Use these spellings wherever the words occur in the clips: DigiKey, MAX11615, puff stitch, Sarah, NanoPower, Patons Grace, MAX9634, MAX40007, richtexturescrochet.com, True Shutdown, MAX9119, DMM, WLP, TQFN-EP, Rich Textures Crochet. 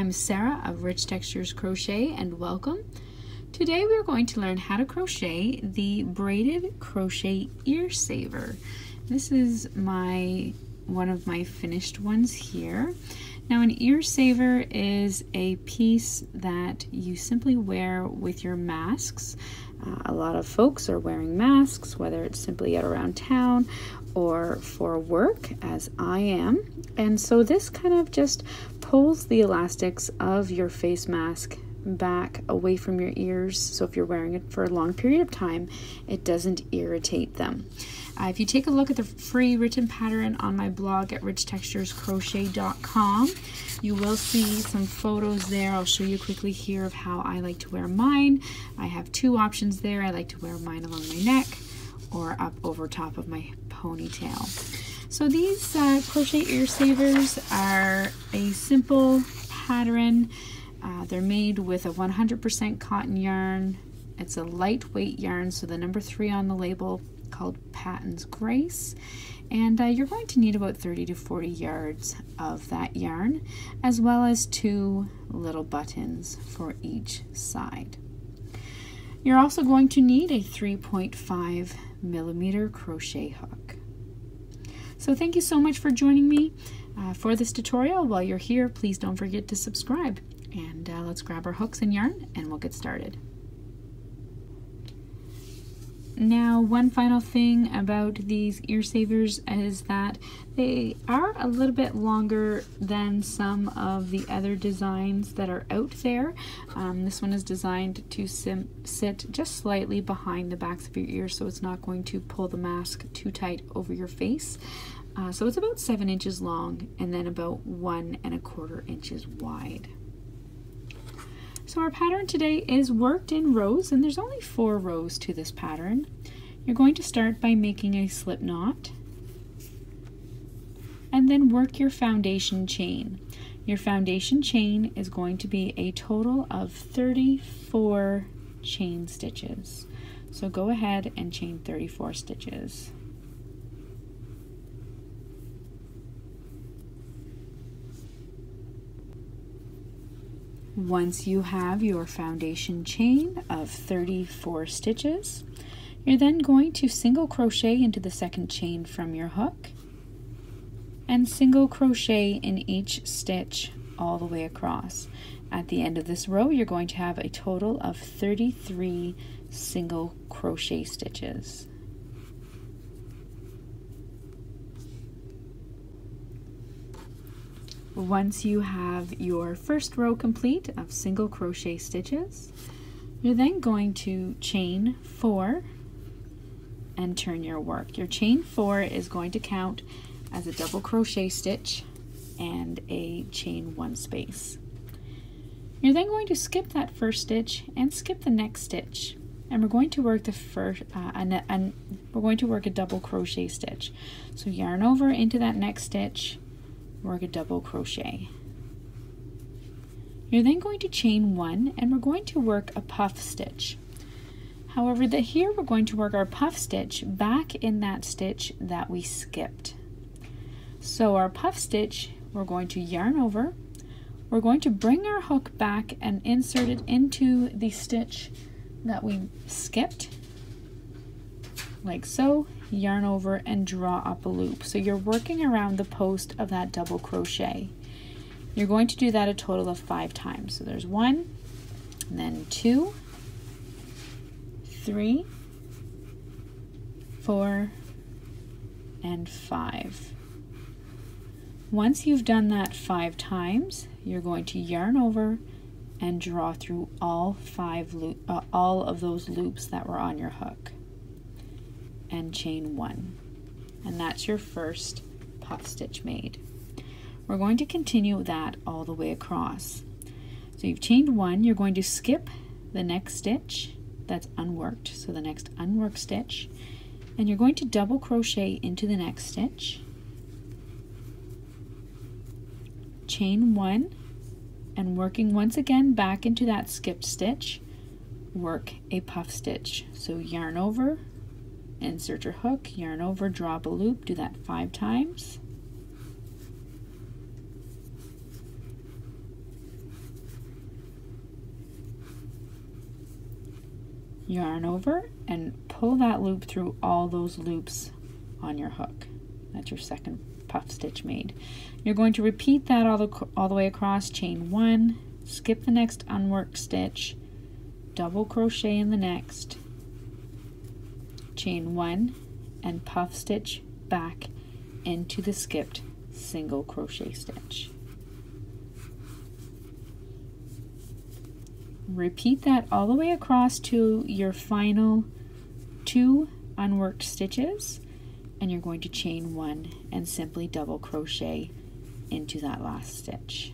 I'm Sarah of Rich Textures Crochet, and welcome. Today we're going to learn how to crochet the braided crochet ear saver. This is one of my finished ones here. Now, an ear saver is a piece that you simply wear with your masks. A lot of folks are wearing masks, whether it's simply out around town or for work, as I am. And so this kind of just pulls the elastics of your face mask back away from your ears, so if you're wearing it for a long period of time, it doesn't irritate them. If you take a look at the free written pattern on my blog at richtexturescrochet.com, you will see some photos there. I'll show you quickly here of how I like to wear mine. I have two options there. I like to wear mine along my neck or up over top of my ponytail. So these crochet ear savers are a simple pattern. They're made with a 100% cotton yarn. It's a lightweight yarn, so the number 3 on the label, called Patons Grace. And you're going to need about 30 to 40 yards of that yarn, as well as 2 little buttons for each side. You're also going to need a 3.5mm crochet hook. So thank you so much for joining me for this tutorial. While you're here, please don't forget to subscribe. And let's grab our hooks and yarn and we'll get started. Now, one final thing about these ear savers is that they are a little bit longer than some of the other designs that are out there. This one is designed to sit just slightly behind the backs of your ears, so it's not going to pull the mask too tight over your face. So it's about 7 inches long and then about 1.25 inches wide. So our pattern today is worked in rows, and there's only 4 rows to this pattern. You're going to start by making a slip knot and then work your foundation chain. Your foundation chain is going to be a total of 34 chain stitches. So go ahead and chain 34 stitches. Once you have your foundation chain of 34 stitches, you're then going to single crochet into the second chain from your hook and single crochet in each stitch all the way across. At the end of this row, you're going to have a total of 33 single crochet stitches. Once you have your first row complete of single crochet stitches, you're then going to chain 4 and turn your work. Your chain 4 is going to count as a double crochet stitch and a chain 1 space. You're then going to skip that first stitch and skip the next stitch, and we're going to work the first we're going to work a double crochet stitch. So yarn over into that next stitch, work a double crochet. You're then going to chain 1, and we're going to work a puff stitch. However, here we're going to work our puff stitch back in that stitch that we skipped. So our puff stitch, we're going to yarn over, we're going to bring our hook back and insert it into the stitch that we skipped, like so, yarn over and draw up a loop. So you're working around the post of that double crochet. You're going to do that a total of 5 times. So there's 1, and then 2, 3, 4, and 5. Once you've done that 5 times, you're going to yarn over and draw through all 5 all of those loops that were on your hook, and chain 1, and that's your first puff stitch made. We're going to continue that all the way across. So you've chained 1, you're going to skip the next stitch that's unworked, so the next unworked stitch, and you're going to double crochet into the next stitch, chain 1, and working once again back into that skipped stitch, work a puff stitch. So yarn over, insert your hook, yarn over, draw up a loop, do that 5 times. yarn over and pull that loop through all those loops on your hook. That's your second puff stitch made. You're going to repeat that all the way across, chain one, skip the next unworked stitch, double crochet in the next, chain one, and puff stitch back into the skipped single crochet stitch. Repeat that all the way across to your final two unworked stitches, and you're going to chain one and simply double crochet into that last stitch.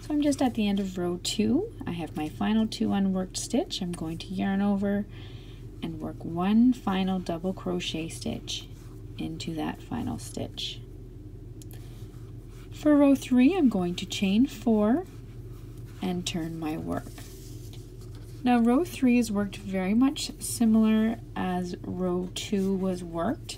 So I'm just at the end of row two. I have my final two unworked stitch. I'm going to yarn over and work one final double crochet stitch into that final stitch. For row three, I'm going to chain four and turn my work. Now row three is worked very much similar as row two was worked,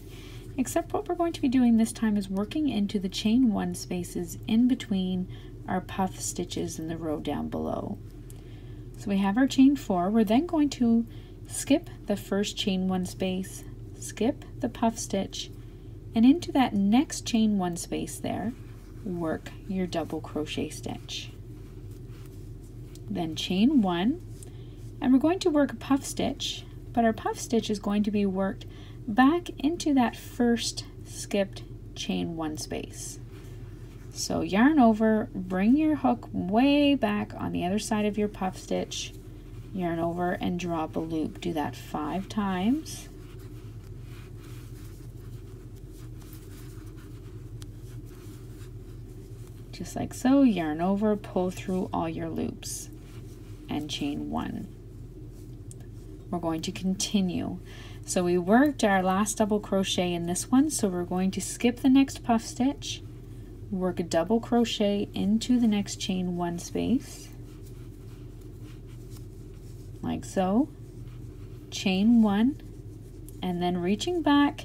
except what we're going to be doing this time is working into the chain one spaces in between our puff stitches in the row down below. So we have our chain four. We're then going to skip the first chain one space, skip the puff stitch, and into that next chain one space there, work your double crochet stitch. Then chain one, and we're going to work a puff stitch, but our puff stitch is going to be worked back into that first skipped chain one space. So yarn over, bring your hook way back on the other side of your puff stitch, yarn over and drop a loop. Do that 5 times. Just like so, yarn over, pull through all your loops and chain one. We're going to continue. So we worked our last double crochet in this one, so we're going to skip the next puff stitch, work a double crochet into the next chain one space, like so, chain one, and then reaching back,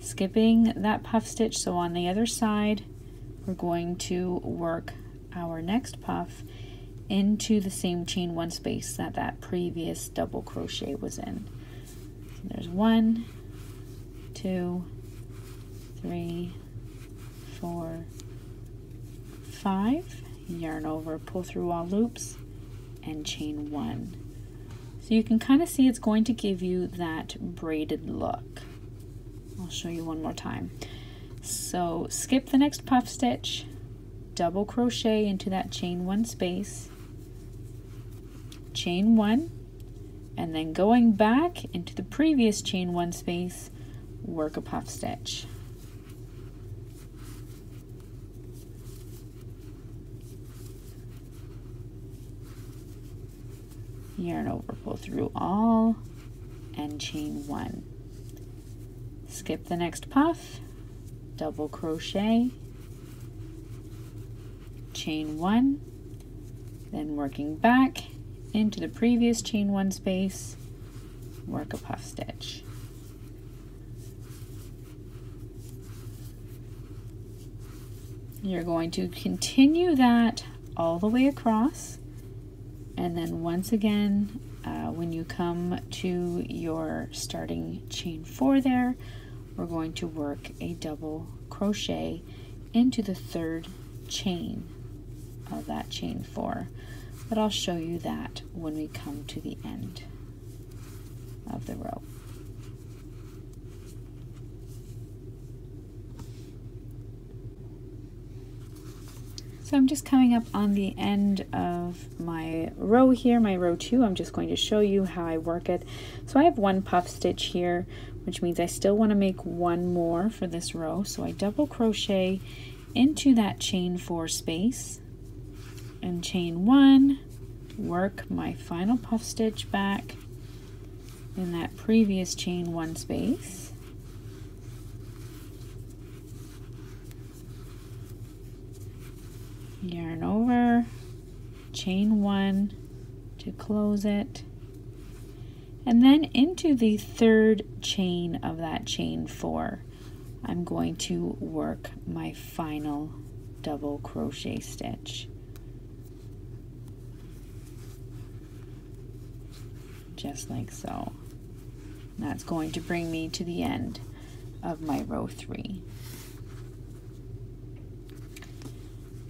skipping that puff stitch. So on the other side, we're going to work our next puff into the same chain one space that that previous double crochet was in. So there's 1, 2, 3, 4, 5, yarn over, pull through all loops and chain one. So you can kind of see it's going to give you that braided look. I'll show you one more time. So skip the next puff stitch, double crochet into that chain one space, chain one, and then going back into the previous chain one space, work a puff stitch. Yarn over, pull through all, and chain one. Skip the next puff, double crochet, chain one, then working back into the previous chain one space, work a puff stitch. You're going to continue that all the way across. And then once again, when you come to your starting chain four there, we're going to work a double crochet into the third chain of that chain four. But I'll show you that when we come to the end of the row. So I'm just coming up on the end of my row here, my row two. I'm just going to show you how I work it. So I have one puff stitch here, which means I still want to make one more for this row. So I double crochet into that chain four space and chain one, work my final puff stitch back in that previous chain one space. Yarn over, chain one to close it, and then into the third chain of that chain four, I'm going to work my final double crochet stitch, just like so. And that's going to bring me to the end of my row 3.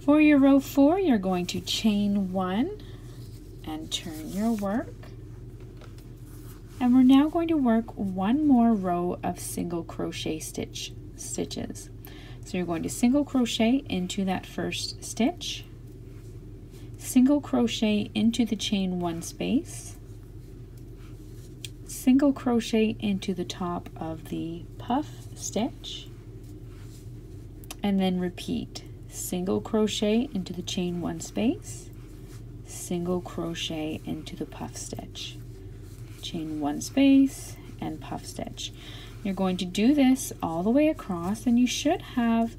For your row 4, you're going to chain 1 and turn your work. And we're now going to work one more row of single crochet stitches. So you're going to single crochet into that first stitch, single crochet into the chain 1 space, single crochet into the top of the puff stitch, and then repeat. Single crochet into the chain 1 space, single crochet into the puff stitch, chain 1 space and puff stitch. You're going to do this all the way across, and you should have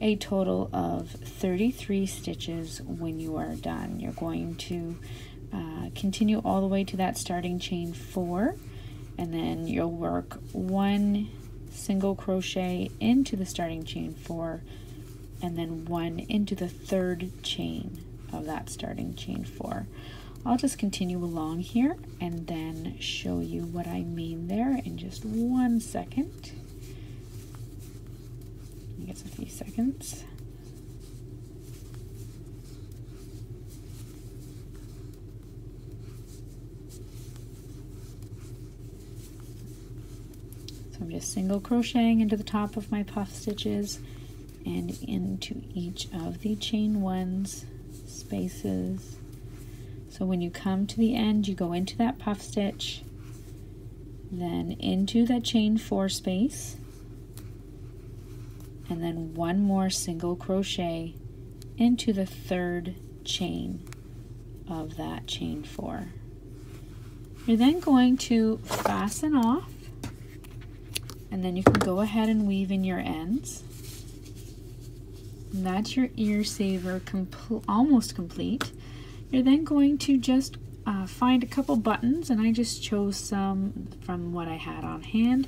a total of 33 stitches when you are done. You're going to continue all the way to that starting chain 4, and then you'll work one single crochet into the starting chain 4, and then one into the third chain of that starting chain 4. I'll just continue along here and then show you what I mean there in just one second. I guess a few seconds. So I'm just single crocheting into the top of my puff stitches and into each of the chain 1's spaces. So when you come to the end, you go into that puff stitch, then into that chain 4 space, and then one more single crochet into the third chain of that chain 4. You're then going to fasten off, and then you can go ahead and weave in your ends. And that's your ear saver almost complete. You're then going to just find a couple buttons, and I just chose some from what I had on hand,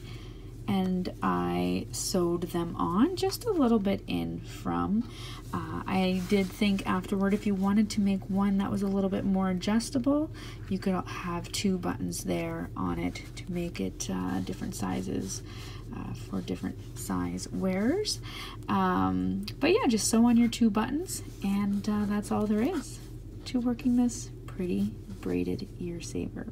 and I sewed them on just a little bit in from. I did think afterward, if you wanted to make one that was a little bit more adjustable, you could have 2 buttons there on it to make it different sizes. For different size wearers. But yeah, just sew on your 2 buttons, and that's all there is to working this pretty braided ear saver.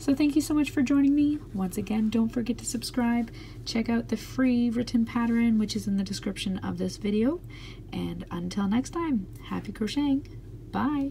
So thank you so much for joining me. Once again, don't forget to subscribe. Check out the free written pattern, which is in the description of this video. And until next time, happy crocheting. Bye.